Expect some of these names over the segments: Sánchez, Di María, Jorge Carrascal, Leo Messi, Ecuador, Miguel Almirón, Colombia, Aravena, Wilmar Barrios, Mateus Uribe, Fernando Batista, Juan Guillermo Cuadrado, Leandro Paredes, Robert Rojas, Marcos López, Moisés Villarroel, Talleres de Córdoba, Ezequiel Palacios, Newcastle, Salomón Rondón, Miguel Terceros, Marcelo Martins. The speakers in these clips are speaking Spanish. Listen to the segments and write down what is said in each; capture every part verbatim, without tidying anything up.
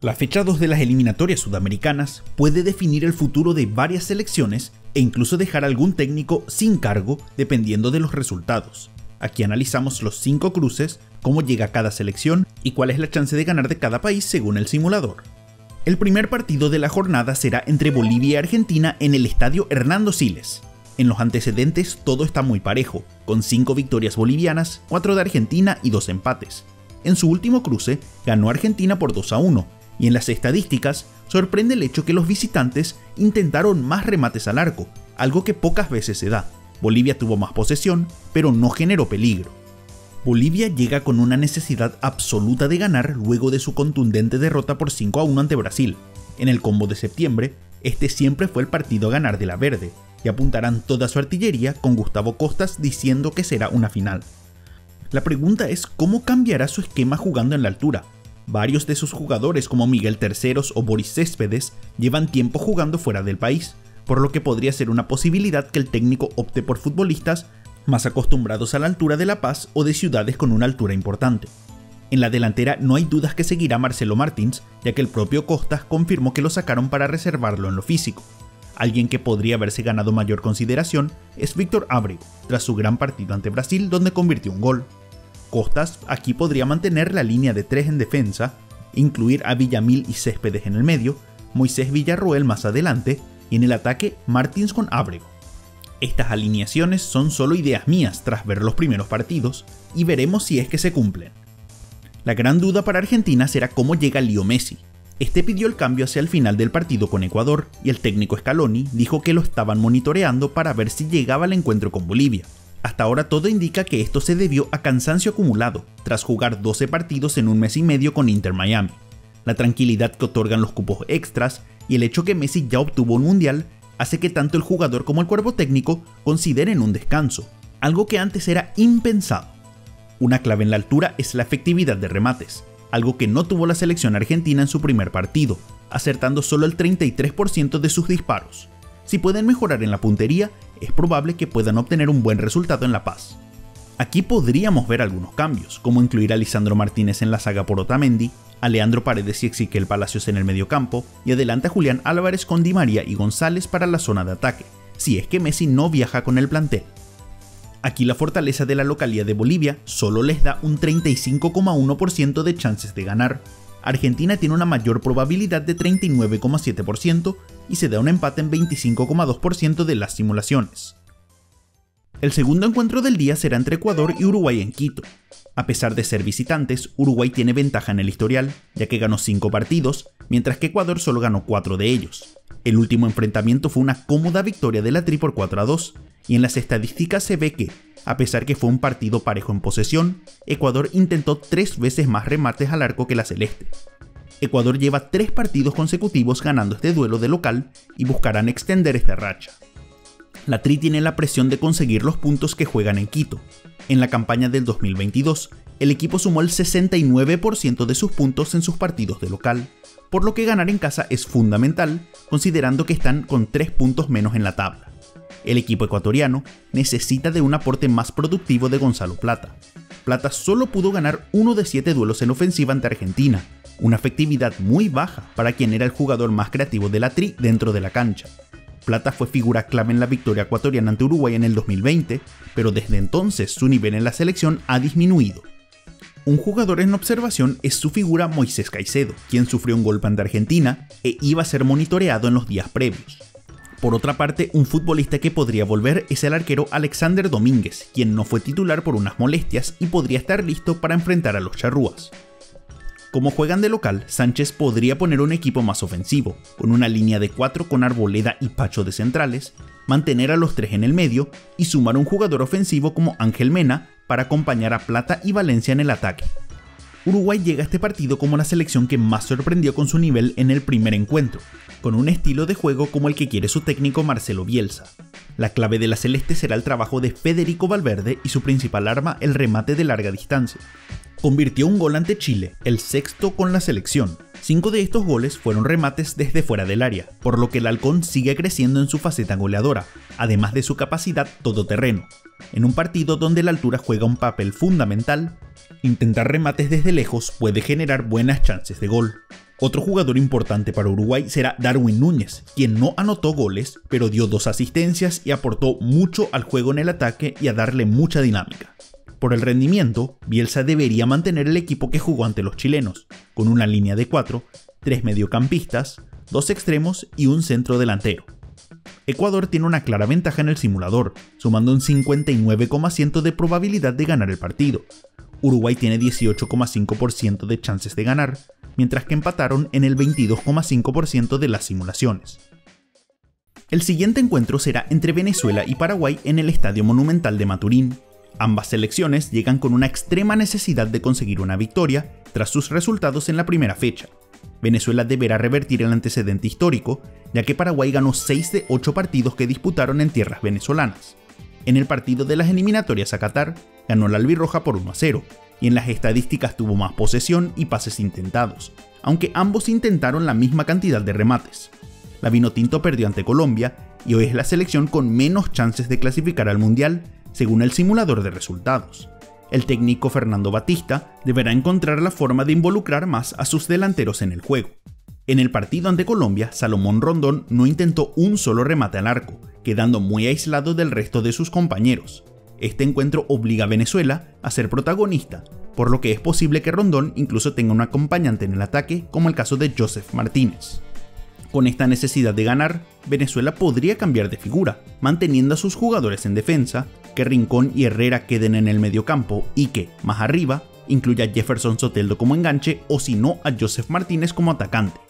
La fecha dos de las eliminatorias sudamericanas puede definir el futuro de varias selecciones e incluso dejar algún técnico sin cargo dependiendo de los resultados. Aquí analizamos los cinco cruces, cómo llega cada selección y cuál es la chance de ganar de cada país según el simulador. El primer partido de la jornada será entre Bolivia y Argentina en el estadio Hernando Siles. En los antecedentes todo está muy parejo, con cinco victorias bolivianas, cuatro de Argentina y dos empates. En su último cruce ganó Argentina por dos a uno. Y en las estadísticas sorprende el hecho que los visitantes intentaron más remates al arco, algo que pocas veces se da. Bolivia tuvo más posesión, pero no generó peligro. Bolivia llega con una necesidad absoluta de ganar luego de su contundente derrota por cinco a uno ante Brasil. En el combo de septiembre, este siempre fue el partido a ganar de la verde, y apuntarán toda su artillería con Gustavo Costas diciendo que será una final. La pregunta es cómo cambiará su esquema jugando en la altura. Varios de sus jugadores como Miguel Terceros o Boris Céspedes llevan tiempo jugando fuera del país, por lo que podría ser una posibilidad que el técnico opte por futbolistas más acostumbrados a la altura de La Paz o de ciudades con una altura importante. En la delantera no hay dudas que seguirá Marcelo Martins, ya que el propio Costas confirmó que lo sacaron para reservarlo en lo físico. Alguien que podría haberse ganado mayor consideración es Víctor Abreu, tras su gran partido ante Brasil donde convirtió un gol. Costas aquí podría mantener la línea de tres en defensa, incluir a Villamil y Céspedes en el medio, Moisés Villarroel más adelante y en el ataque Martins con Ábrego. Estas alineaciones son solo ideas mías tras ver los primeros partidos y veremos si es que se cumplen. La gran duda para Argentina será cómo llega Leo Messi. Este pidió el cambio hacia el final del partido con Ecuador y el técnico Scaloni dijo que lo estaban monitoreando para ver si llegaba al encuentro con Bolivia. Hasta ahora todo indica que esto se debió a cansancio acumulado, tras jugar doce partidos en un mes y medio con Inter Miami. La tranquilidad que otorgan los cupos extras y el hecho que Messi ya obtuvo un mundial hace que tanto el jugador como el cuerpo técnico consideren un descanso, algo que antes era impensado. Una clave en la altura es la efectividad de remates, algo que no tuvo la selección argentina en su primer partido, acertando solo el treinta y tres por ciento de sus disparos. Si pueden mejorar en la puntería, es probable que puedan obtener un buen resultado en La Paz. Aquí podríamos ver algunos cambios, como incluir a Lisandro Martínez en la saga por Otamendi, a Leandro Paredes y Ezequiel Palacios en el mediocampo, y adelante a Julián Álvarez con Di María y González para la zona de ataque, si es que Messi no viaja con el plantel. Aquí la fortaleza de la localía de Bolivia solo les da un treinta y cinco coma uno por ciento de chances de ganar. Argentina tiene una mayor probabilidad de treinta y nueve coma siete por ciento y se da un empate en veinticinco coma dos por ciento de las simulaciones. El segundo encuentro del día será entre Ecuador y Uruguay en Quito. A pesar de ser visitantes, Uruguay tiene ventaja en el historial, ya que ganó cinco partidos, mientras que Ecuador solo ganó cuatro de ellos. El último enfrentamiento fue una cómoda victoria de la Tri por cuatro a dos, y en las estadísticas se ve que, a pesar que fue un partido parejo en posesión, Ecuador intentó tres veces más remates al arco que la celeste. Ecuador lleva tres partidos consecutivos ganando este duelo de local y buscarán extender esta racha. La Tri tiene la presión de conseguir los puntos que juegan en Quito. En la campaña del dos mil veintidós, el equipo sumó el sesenta y nueve por ciento de sus puntos en sus partidos de local, por lo que ganar en casa es fundamental, considerando que están con tres puntos menos en la tabla. El equipo ecuatoriano necesita de un aporte más productivo de Gonzalo Plata. Plata solo pudo ganar uno de siete duelos en ofensiva ante Argentina, una efectividad muy baja para quien era el jugador más creativo de la Tri dentro de la cancha. Plata fue figura clave en la victoria ecuatoriana ante Uruguay en el dos mil veinte, pero desde entonces su nivel en la selección ha disminuido. Un jugador en observación es su figura Moisés Caicedo, quien sufrió un golpe ante Argentina e iba a ser monitoreado en los días previos. Por otra parte, un futbolista que podría volver es el arquero Alexander Domínguez, quien no fue titular por unas molestias y podría estar listo para enfrentar a los charrúas. Como juegan de local, Sánchez podría poner un equipo más ofensivo, con una línea de cuatro con Arboleda y Pacho de centrales, mantener a los tres en el medio y sumar un jugador ofensivo como Ángel Mena para acompañar a Plata y Valencia en el ataque. Uruguay llega a este partido como la selección que más sorprendió con su nivel en el primer encuentro, con un estilo de juego como el que quiere su técnico Marcelo Bielsa. La clave de la celeste será el trabajo de Federico Valverde y su principal arma, el remate de larga distancia. Convirtió un gol ante Chile, el sexto con la selección. Cinco de estos goles fueron remates desde fuera del área, por lo que el halcón sigue creciendo en su faceta goleadora, además de su capacidad todoterreno. En un partido donde la altura juega un papel fundamental, intentar remates desde lejos puede generar buenas chances de gol. Otro jugador importante para Uruguay será Darwin Núñez, quien no anotó goles, pero dio dos asistencias y aportó mucho al juego en el ataque y a darle mucha dinámica. Por el rendimiento, Bielsa debería mantener el equipo que jugó ante los chilenos, con una línea de cuatro, tres mediocampistas, dos extremos y un centro delantero. Ecuador tiene una clara ventaja en el simulador, sumando un cincuenta y nueve coma uno por ciento de probabilidad de ganar el partido. Uruguay tiene dieciocho coma cinco por ciento de chances de ganar, mientras que empataron en el veintidós coma cinco por ciento de las simulaciones. El siguiente encuentro será entre Venezuela y Paraguay en el Estadio Monumental de Maturín. Ambas selecciones llegan con una extrema necesidad de conseguir una victoria tras sus resultados en la primera fecha. Venezuela deberá revertir el antecedente histórico, ya que Paraguay ganó seis de ocho partidos que disputaron en tierras venezolanas. En el partido de las eliminatorias a Qatar, ganó la albirroja por uno a cero, y en las estadísticas tuvo más posesión y pases intentados, aunque ambos intentaron la misma cantidad de remates. La Vinotinto perdió ante Colombia, y hoy es la selección con menos chances de clasificar al Mundial, según el simulador de resultados. El técnico Fernando Batista deberá encontrar la forma de involucrar más a sus delanteros en el juego. En el partido ante Colombia, Salomón Rondón no intentó un solo remate al arco, quedando muy aislado del resto de sus compañeros. Este encuentro obliga a Venezuela a ser protagonista, por lo que es posible que Rondón incluso tenga un acompañante en el ataque, como el caso de Joseph Martínez. Con esta necesidad de ganar, Venezuela podría cambiar de figura, manteniendo a sus jugadores en defensa, que Rincón y Herrera queden en el mediocampo y que, más arriba, incluya a Jefferson Soteldo como enganche o si no a Joseph Martínez como atacante.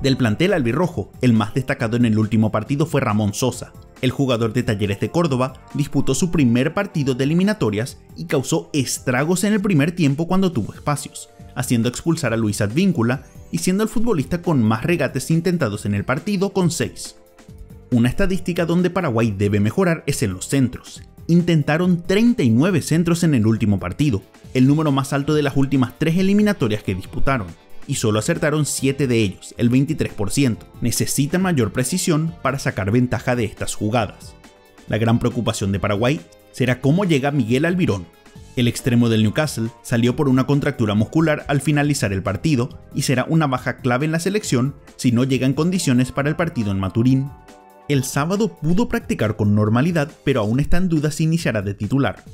Del plantel albirrojo, el más destacado en el último partido fue Ramón Sosa. El jugador de Talleres de Córdoba disputó su primer partido de eliminatorias y causó estragos en el primer tiempo cuando tuvo espacios, haciendo expulsar a Luis Advíncula y siendo el futbolista con más regates intentados en el partido con seis. Una estadística donde Paraguay debe mejorar es en los centros. Intentaron treinta y nueve centros en el último partido, el número más alto de las últimas tres eliminatorias que disputaron, y solo acertaron siete de ellos, el veintitrés por ciento. Necesita mayor precisión para sacar ventaja de estas jugadas. La gran preocupación de Paraguay será cómo llega Miguel Almirón. El extremo del Newcastle salió por una contractura muscular al finalizar el partido y será una baja clave en la selección si no llega en condiciones para el partido en Maturín. El sábado pudo practicar con normalidad, pero aún está en duda si iniciará de titular.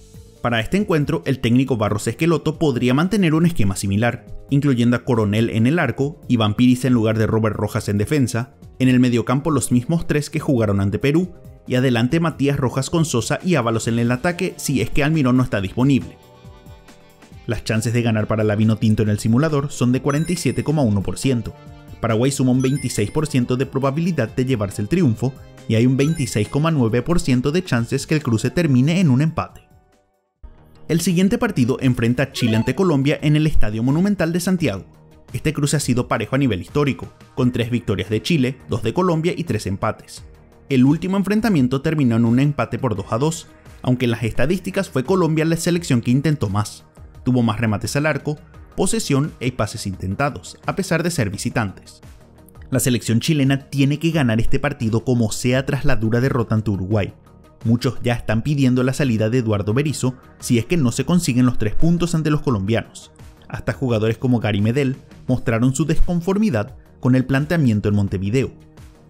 Para este encuentro, el técnico Barros Esqueloto podría mantener un esquema similar, incluyendo a Coronel en el arco, Iván Piriza en lugar de Robert Rojas en defensa, en el mediocampo los mismos tres que jugaron ante Perú, y adelante Matías Rojas con Sosa y Ábalos en el ataque si es que Almirón no está disponible. Las chances de ganar para la Vinotinto en el simulador son de cuarenta y siete coma uno por ciento. Paraguay suma un veintiséis por ciento de probabilidad de llevarse el triunfo y hay un veintiséis coma nueve por ciento de chances que el cruce termine en un empate. El siguiente partido enfrenta a Chile ante Colombia en el Estadio Monumental de Santiago. Este cruce ha sido parejo a nivel histórico, con tres victorias de Chile, dos de Colombia y tres empates. El último enfrentamiento terminó en un empate por dos a dos, aunque en las estadísticas fue Colombia la selección que intentó más. Tuvo más remates al arco, posesión e pases intentados, a pesar de ser visitantes. La selección chilena tiene que ganar este partido como sea tras la dura derrota ante Uruguay. Muchos ya están pidiendo la salida de Eduardo Berizzo si es que no se consiguen los tres puntos ante los colombianos. Hasta jugadores como Gary Medel mostraron su desconformidad con el planteamiento en Montevideo.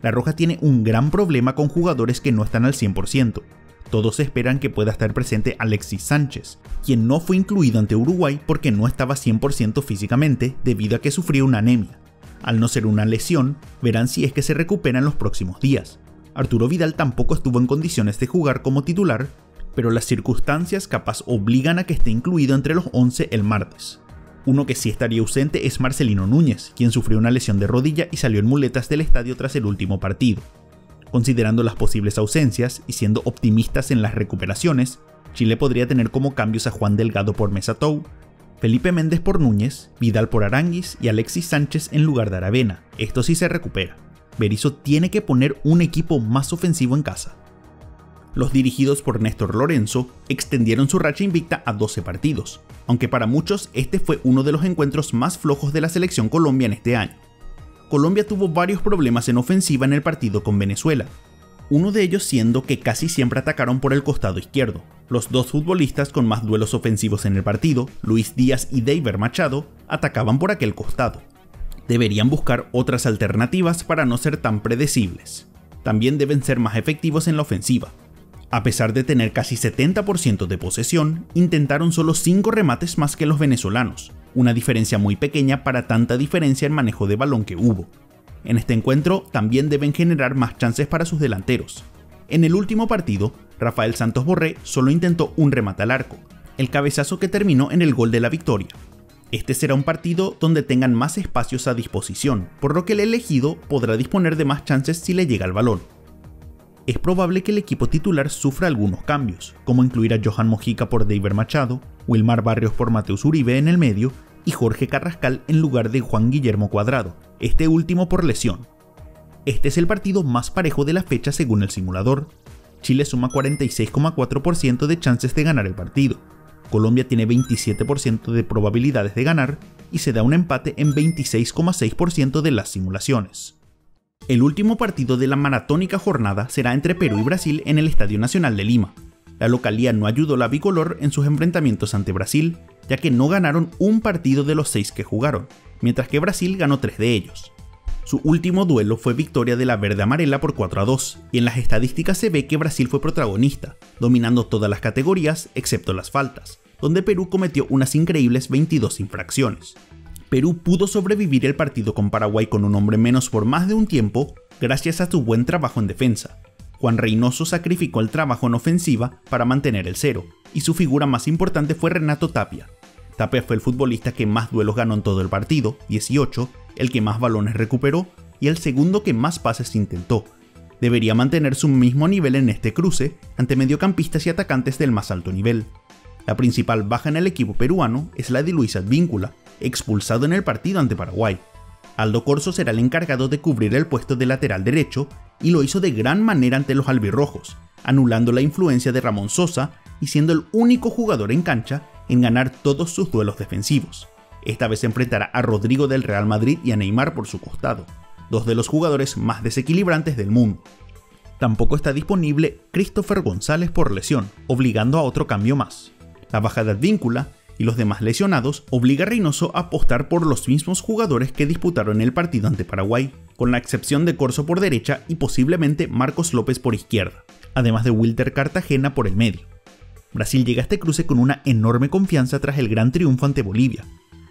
La Roja tiene un gran problema con jugadores que no están al cien por ciento. Todos esperan que pueda estar presente Alexis Sánchez, quien no fue incluido ante Uruguay porque no estaba cien por ciento físicamente debido a que sufrió una anemia. Al no ser una lesión, verán si es que se recupera en los próximos días. Arturo Vidal tampoco estuvo en condiciones de jugar como titular, pero las circunstancias capaz obligan a que esté incluido entre los once el martes. Uno que sí estaría ausente es Marcelino Núñez, quien sufrió una lesión de rodilla y salió en muletas del estadio tras el último partido. Considerando las posibles ausencias y siendo optimistas en las recuperaciones, Chile podría tener como cambios a Juan Delgado por Mesa Tou, Felipe Méndez por Núñez, Vidal por Aránguiz y Alexis Sánchez en lugar de Aravena. Esto sí se recupera. Berizzo tiene que poner un equipo más ofensivo en casa. Los dirigidos por Néstor Lorenzo extendieron su racha invicta a doce partidos, aunque para muchos este fue uno de los encuentros más flojos de la selección Colombia en este año. Colombia tuvo varios problemas en ofensiva en el partido con Venezuela, uno de ellos siendo que casi siempre atacaron por el costado izquierdo. Los dos futbolistas con más duelos ofensivos en el partido, Luis Díaz y Deyber Machado, atacaban por aquel costado. deberían buscar otras alternativas para no ser tan predecibles. También deben ser más efectivos en la ofensiva. A pesar de tener casi setenta por ciento de posesión, intentaron solo cinco remates más que los venezolanos, una diferencia muy pequeña para tanta diferencia en manejo de balón que hubo. En este encuentro también deben generar más chances para sus delanteros. En el último partido, Rafael Santos Borré solo intentó un remate al arco, el cabezazo que terminó en el gol de la victoria. Este será un partido donde tengan más espacios a disposición, por lo que el elegido podrá disponer de más chances si le llega el balón. Es probable que el equipo titular sufra algunos cambios, como incluir a Johan Mojica por Deyber Machado, Wilmar Barrios por Mateus Uribe en el medio y Jorge Carrascal en lugar de Juan Guillermo Cuadrado, este último por lesión. Este es el partido más parejo de la fecha según el simulador. Chile suma cuarenta y seis coma cuatro por ciento de chances de ganar el partido. Colombia tiene veintisiete por ciento de probabilidades de ganar y se da un empate en veintiséis coma seis por ciento de las simulaciones. El último partido de la maratónica jornada será entre Perú y Brasil en el Estadio Nacional de Lima. La localía no ayudó a la bicolor en sus enfrentamientos ante Brasil, ya que no ganaron un partido de los seis que jugaron, mientras que Brasil ganó tres de ellos. Su último duelo fue victoria de la verde amarela por cuatro a dos, y en las estadísticas se ve que Brasil fue protagonista, dominando todas las categorías excepto las faltas, donde Perú cometió unas increíbles veintidós infracciones. Perú pudo sobrevivir el partido con Paraguay con un hombre menos por más de un tiempo gracias a su buen trabajo en defensa. Juan Reynoso sacrificó el trabajo en ofensiva para mantener el cero, y su figura más importante fue Renato Tapia. Tapia fue el futbolista que más duelos ganó en todo el partido, dieciocho, el que más balones recuperó y el segundo que más pases intentó. Debería mantener su mismo nivel en este cruce ante mediocampistas y atacantes del más alto nivel. La principal baja en el equipo peruano es la de Luis Advíncula, expulsado en el partido ante Paraguay. Aldo Corzo será el encargado de cubrir el puesto de lateral derecho y lo hizo de gran manera ante los albirrojos, anulando la influencia de Ramón Sosa y siendo el único jugador en cancha en ganar todos sus duelos defensivos. Esta vez se enfrentará a Rodrigo del Real Madrid y a Neymar por su costado, dos de los jugadores más desequilibrantes del mundo. Tampoco está disponible Christopher González por lesión, obligando a otro cambio más. La baja de Advíncula y los demás lesionados obliga a Reynoso a apostar por los mismos jugadores que disputaron el partido ante Paraguay, con la excepción de Corzo por derecha y posiblemente Marcos López por izquierda, además de Wilter Cartagena por el medio. Brasil llega a este cruce con una enorme confianza tras el gran triunfo ante Bolivia.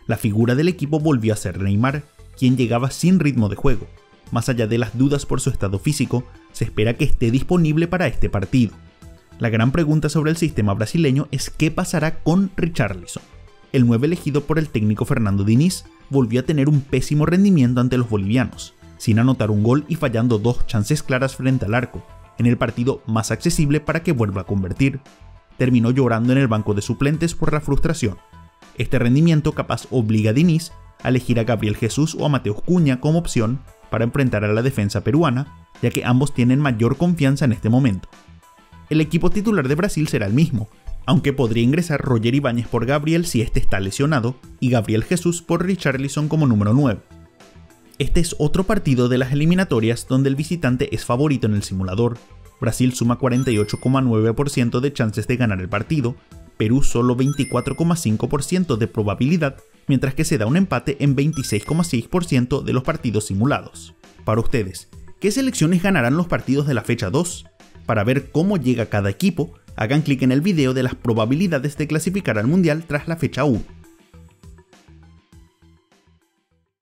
La figura del equipo volvió a ser Neymar, quien llegaba sin ritmo de juego. Más allá de las dudas por su estado físico, se espera que esté disponible para este partido. La gran pregunta sobre el sistema brasileño es qué pasará con Richarlison. El nueve elegido por el técnico Fernando Diniz volvió a tener un pésimo rendimiento ante los bolivianos, sin anotar un gol y fallando dos chances claras frente al arco, en el partido más accesible para que vuelva a convertir. Terminó llorando en el banco de suplentes por la frustración. Este rendimiento capaz obliga a Diniz a elegir a Gabriel Jesús o a Mateus Cunha como opción para enfrentar a la defensa peruana, ya que ambos tienen mayor confianza en este momento. El equipo titular de Brasil será el mismo, aunque podría ingresar Roger Ibáñez por Gabriel si este está lesionado y Gabriel Jesús por Richarlison como número nueve. Este es otro partido de las eliminatorias donde el visitante es favorito en el simulador. Brasil suma cuarenta y ocho coma nueve por ciento de chances de ganar el partido, Perú solo veinticuatro coma cinco por ciento de probabilidad, mientras que se da un empate en veintiséis coma seis por ciento de los partidos simulados. Para ustedes, ¿qué selecciones ganarán los partidos de la fecha dos? Para ver cómo llega cada equipo, hagan clic en el video de las probabilidades de clasificar al Mundial tras la fecha uno.